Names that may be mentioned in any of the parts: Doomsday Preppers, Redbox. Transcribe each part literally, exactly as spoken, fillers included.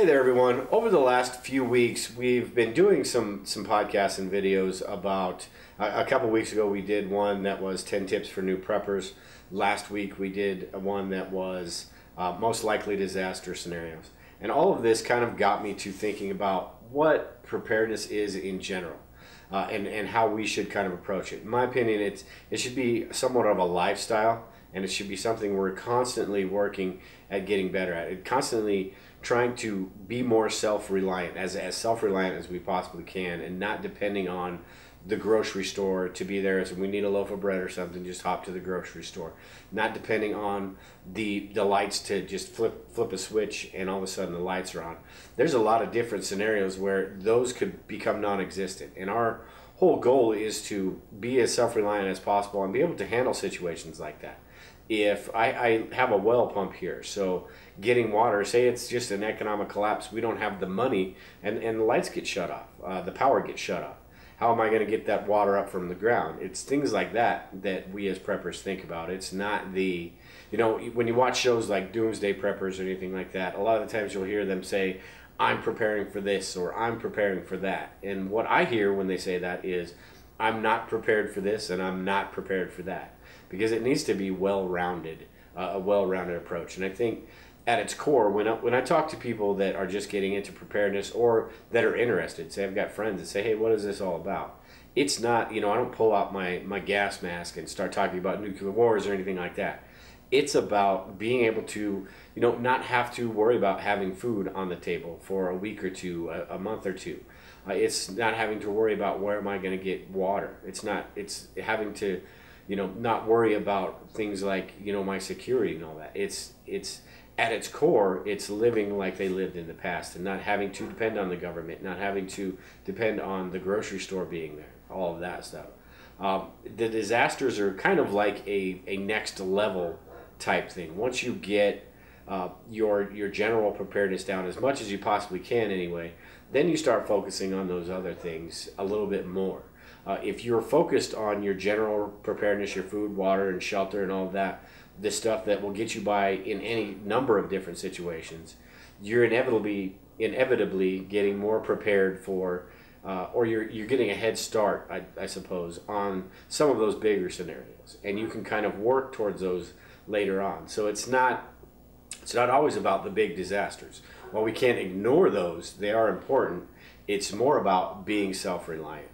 Hey there, everyone. Over the last few weeks, we've been doing some some podcasts and videos about, uh, a couple weeks ago we did one that was ten tips for new preppers. Last week we did one that was uh, most likely disaster scenarios. And all of this kind of got me to thinking about what preparedness is in general uh, and, and how we should kind of approach it. In my opinion, it's, it should be somewhat of a lifestyle, and it should be something we're constantly working at getting better at. It constantly trying to be more self-reliant, as, as self-reliant as we possibly can, and not depending on the grocery store to be there. So we need a loaf of bread or something, just hop to the grocery store. Not depending on the the lights to just flip flip a switch and all of a sudden the lights are on. There's a lot of different scenarios where those could become non-existent. And our whole goal is to be as self-reliant as possible and be able to handle situations like that. If I, I have a well pump here, so getting water, say it's just an economic collapse, we don't have the money, and, and the lights get shut off, uh, the power gets shut off. How am I going to get that water up from the ground? It's things like that that we as preppers think about. It's not the, you know, when you watch shows like Doomsday Preppers or anything like that, a lot of the times you'll hear them say, I'm preparing for this or I'm preparing for that. And what I hear when they say that is, I'm not prepared for this and I'm not prepared for that. Because it needs to be well-rounded, uh, a well-rounded approach. And I think at its core, when I, when I talk to people that are just getting into preparedness or that are interested, say I've got friends that say, hey, what is this all about? It's not, you know, I don't pull out my, my gas mask and start talking about nuclear wars or anything like that. It's about being able to, you know, not have to worry about having food on the table for a week or two, a, a month or two. Uh, it's not having to worry about where am I going to get water. It's not, it's having to, you know, not worry about things like, you know, my security and all that. It's, it's at its core, it's living like they lived in the past and not having to depend on the government, not having to depend on the grocery store being there, all of that stuff. Um, the disasters are kind of like a, a next level type thing. Once you get uh, your, your general preparedness down as much as you possibly can anyway, then you start focusing on those other things a little bit more. Uh, if you're focused on your general preparedness, your food, water, and shelter, and all that, the stuff that will get you by in any number of different situations, you're inevitably inevitably getting more prepared for, uh, or you're you're getting a head start, I, I suppose, on some of those bigger scenarios, and you can kind of work towards those later on. So it's not it's not always about the big disasters. While we can't ignore those, they are important. It's more about being self-reliant.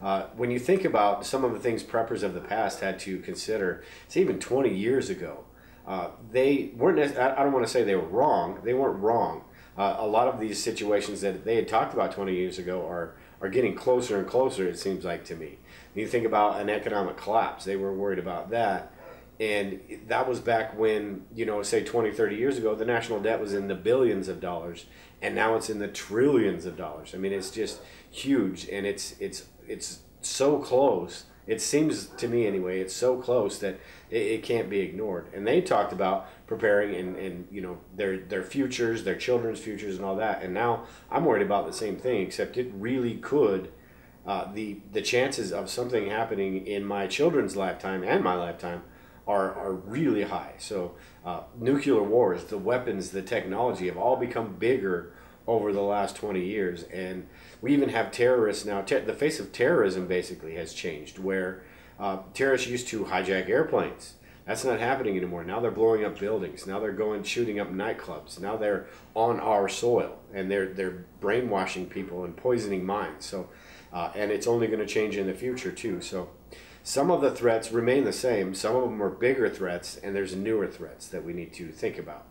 Uh, when you think about some of the things preppers of the past had to consider, it's even twenty years ago, uh, they weren't, I don't want to say they were wrong, they weren't wrong. Uh, a lot of these situations that they had talked about twenty years ago are, are getting closer and closer, it seems like to me. When you think about an economic collapse, they were worried about that. And that was back when, you know, say twenty, thirty years ago, the national debt was in the billions of dollars, and now it's in the trillions of dollars. I mean, it's just huge, and it's, it's, it's so close. It seems to me anyway, it's so close that it, it can't be ignored. And they talked about preparing and, and you know, their, their futures, their children's futures and all that. And now I'm worried about the same thing, except it really could, uh, the, the chances of something happening in my children's lifetime and my lifetime are, are really high. So uh, nuclear wars, the weapons, the technology have all become bigger over the last twenty years, and we even have terrorists now. Te the face of terrorism basically has changed, where uh, terrorists used to hijack airplanes. That's not happening anymore. Now they're blowing up buildings. Now they're going shooting up nightclubs. Now they're on our soil, and they're they're brainwashing people and poisoning minds. So, uh, and it's only going to change in the future too. So, some of the threats remain the same. Some of them are bigger threats, and there's newer threats that we need to think about.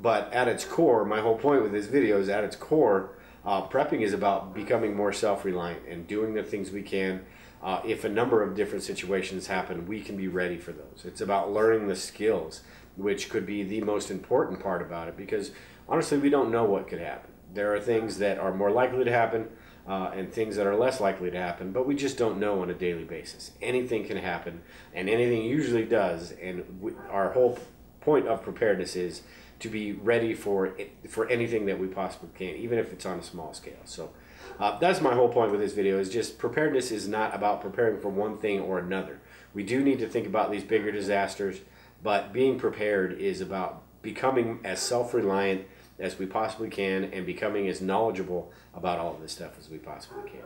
But at its core, my whole point with this video is at its core, uh, prepping is about becoming more self-reliant and doing the things we can. Uh, if a number of different situations happen, we can be ready for those. It's about learning the skills, which could be the most important part about it, because honestly, we don't know what could happen. There are things that are more likely to happen uh, and things that are less likely to happen, but we just don't know on a daily basis. Anything can happen, and anything usually does, and we, our whole point of preparedness is to be ready for it, for anything that we possibly can, even if it's on a small scale. So uh, that's my whole point with this video, is just preparedness is not about preparing for one thing or another. We do need to think about these bigger disasters, but being prepared is about becoming as self-reliant as we possibly can and becoming as knowledgeable about all of this stuff as we possibly can.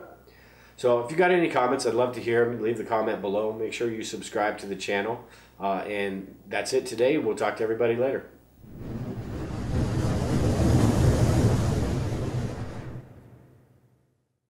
So if you got any comments, I'd love to hear them. Leave the comment below. Make sure you subscribe to the channel. Uh, and that's it today. We'll talk to everybody later.